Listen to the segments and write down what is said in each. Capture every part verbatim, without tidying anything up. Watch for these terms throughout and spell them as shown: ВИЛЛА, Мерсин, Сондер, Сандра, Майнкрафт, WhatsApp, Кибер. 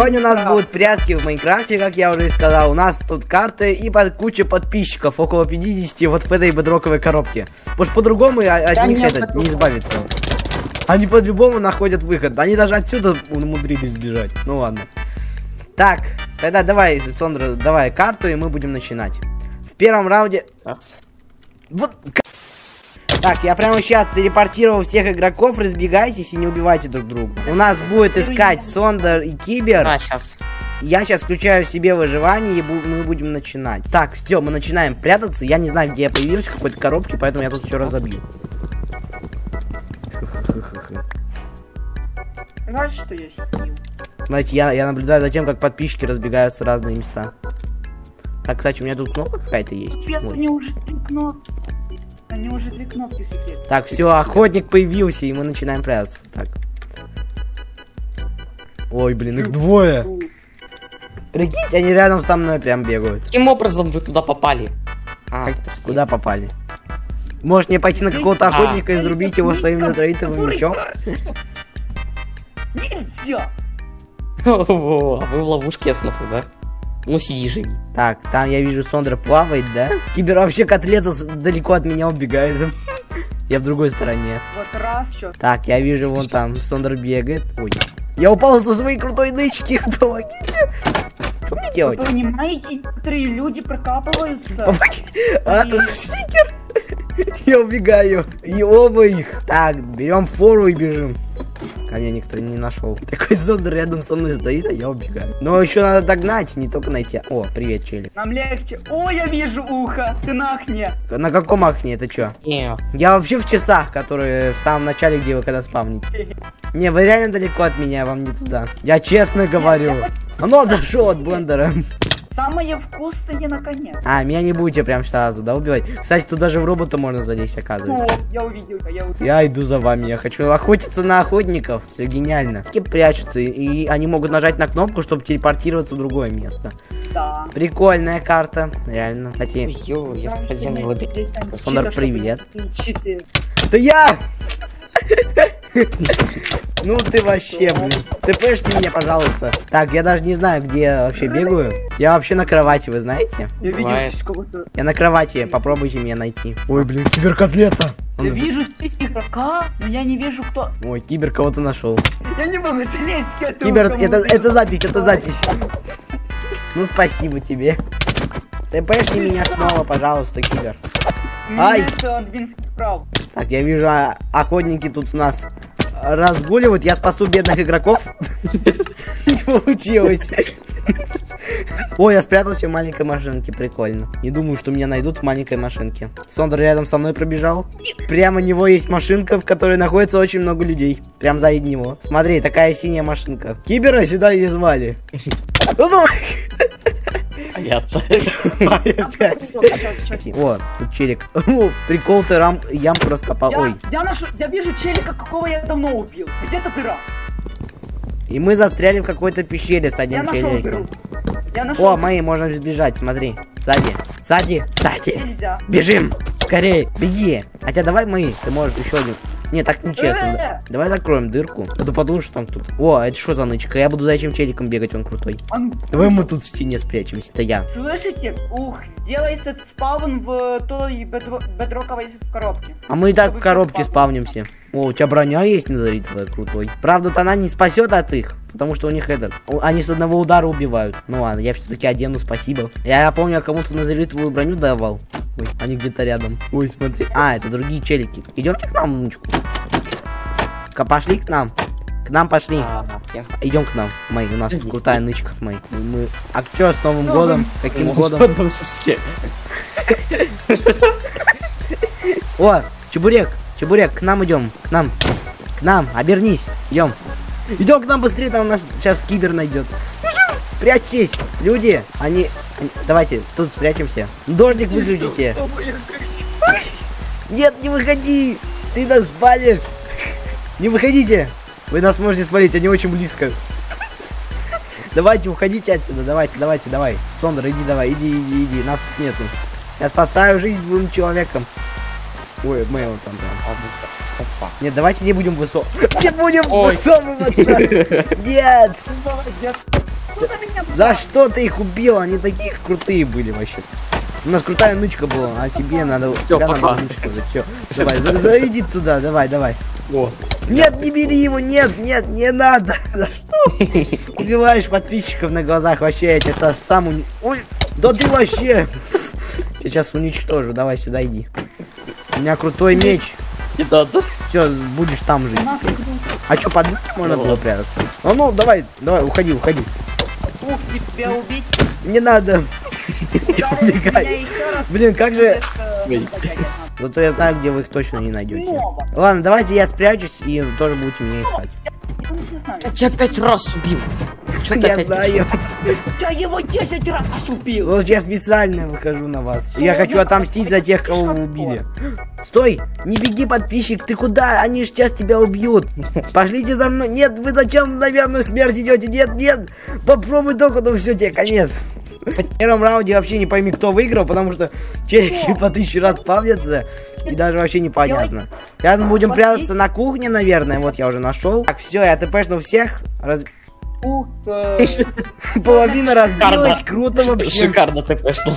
Сегодня у нас будут прятки в Майнкрафте, как я уже и сказал. У нас тут карты и под куча подписчиков, около пятидесяти, вот в этой бедроковой коробке. Может по-другому от да, них этот, не избавиться. Они по-любому находят выход. Они даже отсюда умудрились сбежать. Ну ладно. Так, тогда давай, Сондра, давай карту, и мы будем начинать. В первом раунде... Вот... Так, я прямо сейчас телепортировал всех игроков, разбегайтесь и не убивайте друг друга. У нас будет искать Сондер и Кибер. А, сейчас. Я сейчас включаю себе выживание и мы будем начинать. Так, все, мы начинаем прятаться. Я не знаю, где я появился, в какой-то коробке, поэтому я тут все разобью. Знаешь, что я сниму? Знаете, я, я наблюдаю за тем, как подписчики разбегаются в разные места. Так, кстати, у меня тут кнопка какая-то есть. Пес, у меня уже кнопка. Они уже две кнопки сидят. Так, все, охотник появился, и мы начинаем прятаться. Так. Ой, блин, их двое. Прикиньте, они рядом со мной прям бегают. Каким образом вы туда попали? А, куда попали? Может мне пойти на какого-то охотника и зарубить его своим ядровитовым мечом? Нельзя! О, вы в ловушке, я смотрю, да? Ну сиди, живи. Так, там я вижу, Сондра плавает, да? Кибер вообще котлету далеко от меня убегает. Я в другой стороне. Вот раз, чё. Так, я вижу, вон там Сондра бегает. Ой. Я упал со своей крутой нычки. Помогите. Что мне делать? Вы понимаете, некоторые люди прокапываются. А, тут стикер. Я убегаю. И оба их. Так, берем фору и бежим. Ко мне никто не нашел. Такой Сондер рядом со мной стоит, а я убегаю. Но еще надо догнать, не только найти. О, привет, челик. Нам легче. О, я вижу ухо. Ты на окне. На каком окне? Это что? Нет. Я вообще в часах, которые в самом начале, где вы когда спавните. Не, вы реально далеко от меня, вам не туда. Я честно говорю. Оно отошло от блендера. Самые вкусные наконец. А, меня не будете прям сразу, да, убивать? Кстати, тут даже в робота можно залезть, оказывается. О, я увидел, я увидел. Я иду за вами, я хочу охотиться на охотников. Все гениально. Они прячутся, и они могут нажать на кнопку, чтобы телепортироваться в другое место. Да. Прикольная карта, реально. Кстати, ё, я в подземный лабиринт. Сондер, привет. Да я! Ну ты вообще, блин. Ты пэш меня, пожалуйста. Так, я даже не знаю, где я вообще бегаю. Я вообще на кровати, вы знаете? Я видел. Я на кровати, попробуйте меня найти. Ой, блин, киберкотлета. Я вижу здесь игрока, но я не вижу, кто. Ой, кибер кого-то нашел. Я не могу залезть к этому. Кибер, это, это запись, это запись. Ну спасибо тебе. Ты пэш меня снова, пожалуйста, кибер. Ай! Так, я вижу, а, охотники тут у нас разгуливают. Я спасу бедных игроков. Не получилось. Ой, я спрятался в маленькой машинке, прикольно. Не думаю, что меня найдут в маленькой машинке. Сондер рядом со мной пробежал. Прямо у него есть машинка, в которой находится очень много людей. Прям за него. Смотри, такая синяя машинка. Кибера сюда не звали. Понятно. О, тут челик. Прикол, ты ямку раскопал. Ой. Я вижу челика, какого я давно убил. Где-то дыра. И мы застряли в какой-то пещере с одним челиком. О, мои, можно сбежать, смотри. Сзади, сзади, сзади. Бежим, скорее, беги. Хотя давай мои, ты можешь еще один. Не, так нечестно. Давай закроем дырку. А то подумаешь, что там тут. О, это что за нычка? Я буду за этим челиком бегать, он крутой. Он... Давай мы тут в стене спрячемся, это я. Слышите? Ух, сделай этот спавн в той бедро... бедроковой коробке. А мы и так в коробке спавнимся. О, у тебя броня есть, незаритовая, крутой. Правда, то она не спасет от их, потому что у них этот. Они с одного удара убивают. Ну ладно, я все-таки одену, спасибо. Я, я помню, я кому-то незаритовую броню давал. Ой, они где-то рядом. Ой, смотри. А, это другие челики. Идемте к нам, внучку. Пошли к нам. К нам пошли. Ага. Идем к нам. Мэй, у нас тут крутая нычка с Мэй. Мы... А чё, с Новым годом? Каким годом? О, чебурек. Чебурек, к нам идем, к нам, к нам, обернись, идем, идем к нам быстрее, там нас сейчас кибер найдет. Прячьтесь, люди, они, они... давайте тут спрячемся. Дождик выключите. Нет, не выходи, ты нас спалишь. Не выходите, вы нас можете спалить, они очень близко. Давайте уходите отсюда, давайте, давайте, давай, Сондер, иди, давай, иди, иди, иди, нас тут нету. Я спасаю жизнь двум человекам. Ой, мы его там прям. Нет, давайте не будем высо... Не будем высовываться! Нет! За что ты их убил? Они такие крутые были вообще. У нас крутая нычка была, а тебе надо... Всё, тебя пока. Надо нычку, всё. Давай, зайди туда, давай, давай. О, нет, не бери его, нет, нет, не надо. За что? Убиваешь подписчиков на глазах, вообще, я тебя сам уни... Ой, да ты вообще... Сейчас уничтожу, давай сюда иди. У меня крутой меч. Все, будешь там жить. А что, под можно было прятаться? А ну, давай, давай, уходи, уходи. Ух, тебя убить? Не надо. Блин, как же... Зато я знаю, где вы их точно не найдете. Ладно, давайте я спрячусь и тоже будете меня искать. Я тебя пять раз убил. Что я знаю? Я его десять раз убил. Вот я специально выхожу на вас. Я хочу отомстить за тех, кого вы убили. Стой, не беги, подписчик, ты куда? Они же сейчас тебя убьют. Пошлите за мной. Нет, вы зачем на верную смерть идете? Нет, нет. Попробуй только, но все, тебе конец. В первом раунде вообще не пойми, кто выиграл, потому что черепки по тысяче раз павлятся, и даже вообще непонятно. Сейчас мы будем прятаться на кухне, наверное. Вот я уже нашел. Так, все, я ТПшнул всех. Раз... Ух, половина разбилась, круто вообще. Шикарно ТПшнул.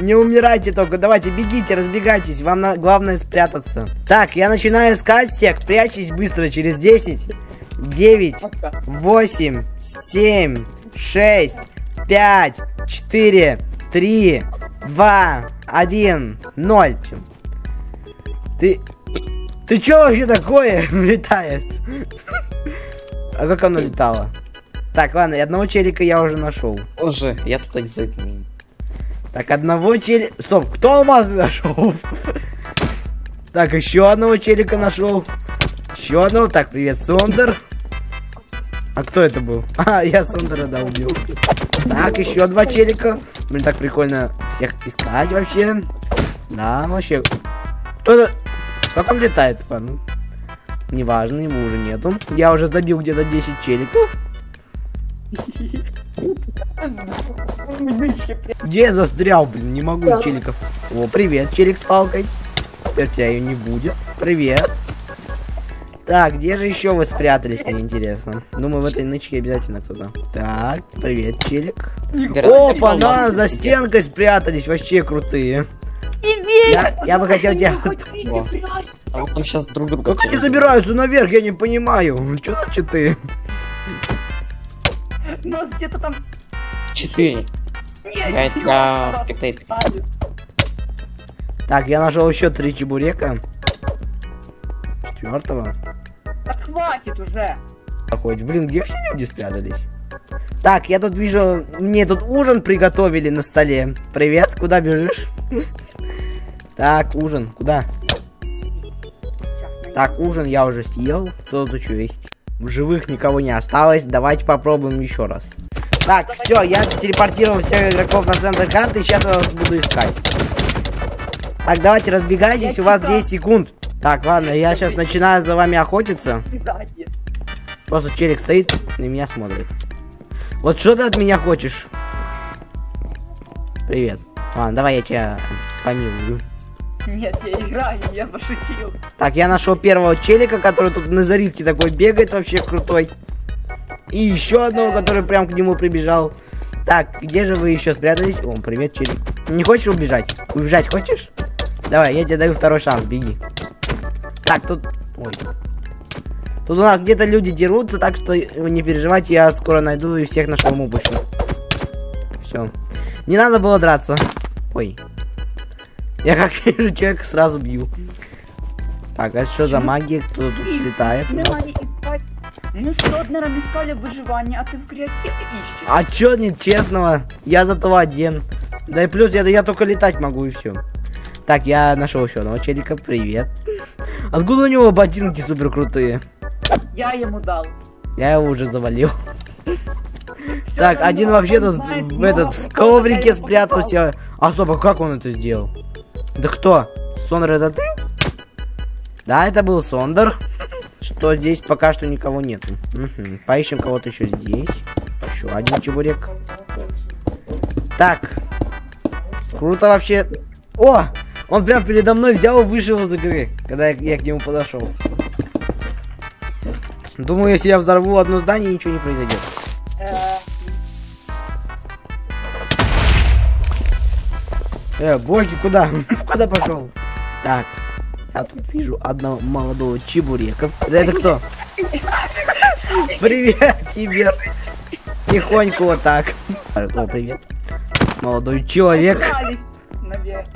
Не умирайте только, давайте, бегите, разбегайтесь. Вам на... главное спрятаться. Так, я начинаю искать всех. Прячьтесь быстро, через десять, девять, восемь, семь, шесть, пять, четыре, три, два, один, ноль. Ты... Ты чё вообще такое летает? А как оно летало? Так, ладно, и одного челика я уже нашел. Уже, я тут не загнил. Так, одного челика... Стоп, кто алмаз нашел? Так, еще одного челика нашел. Еще одного. Так, привет, Сондер. А кто это был? А, я Сандра, да, убил. Так, еще два челика. Блин, так прикольно всех искать вообще. Да, вообще. Кто-то... Как он летает? Ладно. Неважно, его уже нету. Я уже забил где-то десять челиков. Где я застрял, блин? Не могу челиков. О, привет, челик с палкой. Теперь тебя ее не будет. Привет. Так, где же еще вы спрятались, мне интересно. Думаю, в этой нычке обязательно кто-то. Так, привет, челик. Опа, на, за стенкой спрятались, вообще крутые. Я, я бы хотел тебя... А вот там сейчас друг друга... Как они забираются наверх, я не понимаю. Что значит ты? У нас где-то там... Четыре. Я спектейтер. Так, я нашел еще три чебурека. Четвертого. Да хватит уже. Хоть, блин, где все люди спрятались? Так, я тут вижу, мне тут ужин приготовили на столе. Привет, куда бежишь? Так, ужин, куда? Так, ужин я уже съел. Кто тут еще есть? В живых никого не осталось. Давайте попробуем еще раз. Так, все, я телепортировал всех игроков на центр карты. Сейчас я вас буду искать. Так, давайте разбегайтесь, у вас десять секунд. Так, ладно, я сейчас начинаю за вами охотиться. Просто челик стоит на меня смотрит. Вот что ты от меня хочешь? Привет. Ладно, давай я тебя помилую. Нет, я играю, я пошутил. Так, я нашел первого челика, который тут на заритке такой бегает, вообще крутой. И еще одного, который прям к нему прибежал. Так, где же вы еще спрятались? О, привет, челик. Не хочешь убежать? Убежать хочешь? Давай, я тебе даю второй шанс, беги. Так, тут... Ой. Тут у нас где-то люди дерутся, так что не переживайте, я скоро найду и всех на шалму пущу. Все. Не надо было драться. Ой. Я как вижу человека, сразу бью. Так, а что за магия? Кто тут летает у нас? Ну что, наверное, искали выживание, а ты в креативе ищешь. А чё нет честного? Я зато один. Да и плюс я, я только летать могу и все. Так, я нашел еще одного челика. Привет. Откуда у него ботинки супер крутые? Я ему дал. Я его уже завалил. Так, один вообще тут в этот в коврике спрятался. А стоп, а как он это сделал? Да кто? Сондер, это ты? Да, это был Сондер. Что здесь пока что никого нету. Поищем кого-то еще здесь. Еще один чебурек. Так. Круто вообще. О! Он прям передо мной взял и вышел из игры, когда я, я к нему подошел. Думаю, если я взорву одно здание, ничего не произойдет. Э, боги, куда? Куда пошел? Так, я тут вижу одного молодого чебурека. Да это кто? Привет, Кибер. Тихонько вот так. О, привет. Молодой человек.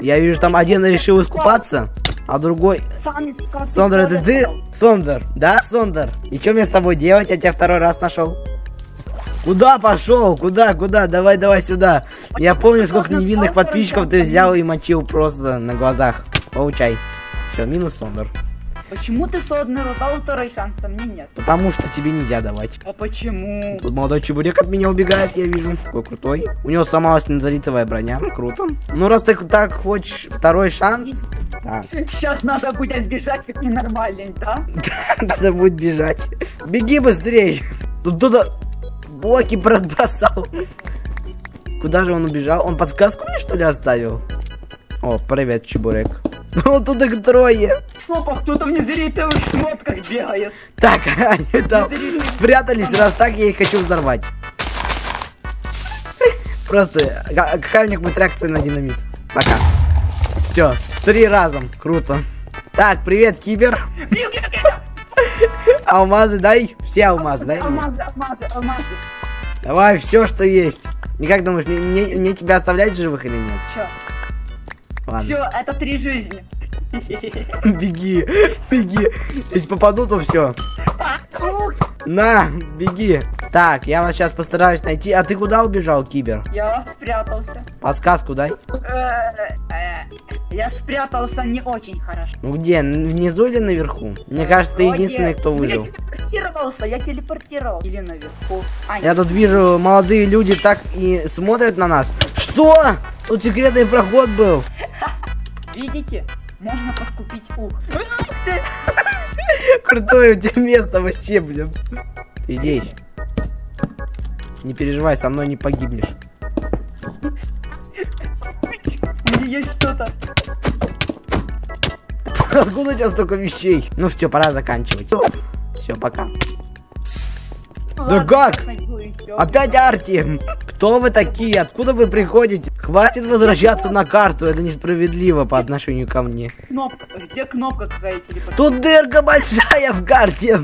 Я вижу, там один решил искупаться, а другой... Сондер, это ты? Сондер, да, Сондер? И что мне с тобой делать? Я тебя второй раз нашел. Куда пошел? Куда, куда? Давай, давай сюда. Я помню, сколько невинных подписчиков ты взял и мочил просто на глазах. Получай. Все, минус Сондер. Почему ты Сондеру дал второй шанс, а мне нет? Потому что тебе нельзя давать. А почему? Тут молодой чебурек от меня убегает, я вижу. Такой крутой. У него сломалась незаритовая броня. Круто. Ну, раз ты так хочешь второй шанс... Так. Сейчас надо будет бежать, как ненормальный, да? Надо будет бежать. Беги быстрей. Тут туда блоки разбросал. Куда же он убежал? Он подсказку мне, что ли, оставил? О, привет, чебурек. Вот тут их трое. Опа, кто-то в незрительных шмотках бегает. Так, они там спрятались, раз так я их хочу взорвать. Просто, какая у них будет реакция на динамит? Пока. Все, три разом. Круто. Так, привет, Кибер. Алмазы дай, все алмазы дай. Алмазы, алмазы, алмазы. Давай, все, что есть. И как думаешь, мне, мне тебя оставлять в живых или нет? Чё? Ладно. Все, это три жизни. Беги, беги. Если попаду, то все. На, беги. Так, я вас сейчас постараюсь найти. А ты куда убежал, Кибер? Я спрятался. Подсказку дай. Я спрятался не очень хорошо. Ну где, внизу или наверху? Мне кажется, ты единственный, кто выжил. Я телепортировался, я телепортировал. Или наверху. Я тут вижу, молодые люди так и смотрят на нас. Что? Тут секретный проход был. Видите? Можно подкупить ух. Крутое у тебя место вообще, блин. Ты здесь. Не переживай, со мной не погибнешь. У меня есть что-то. Откуда у тебя столько вещей? Ну все, пора заканчивать. Все, пока. Да как? Опять Арти. Кто вы такие? Откуда вы приходите? Хватит возвращаться на карту, это несправедливо по отношению ко мне. Кнопка, где кнопка какая-то? Тут дырка большая в карте.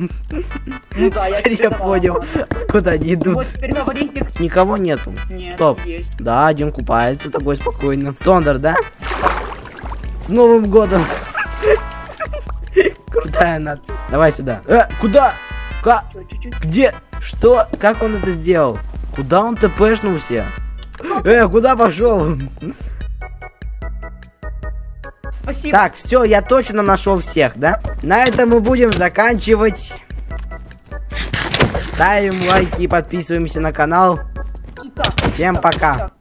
Ну да, я теперь понял, откуда они идут. Вот теперь говорите. Никого нету. Нет, стоп. Есть. Да, один купается, такой спокойно. Сондер, да? С Новым годом. Крутая надпись. Давай сюда. Э, куда? Как? Где? Что? Как он это сделал? Куда он тпшнулся? Э, куда пошел? Спасибо. Так, все, я точно нашел всех, да? На этом мы будем заканчивать. Ставим лайки и подписываемся на канал. Всем пока.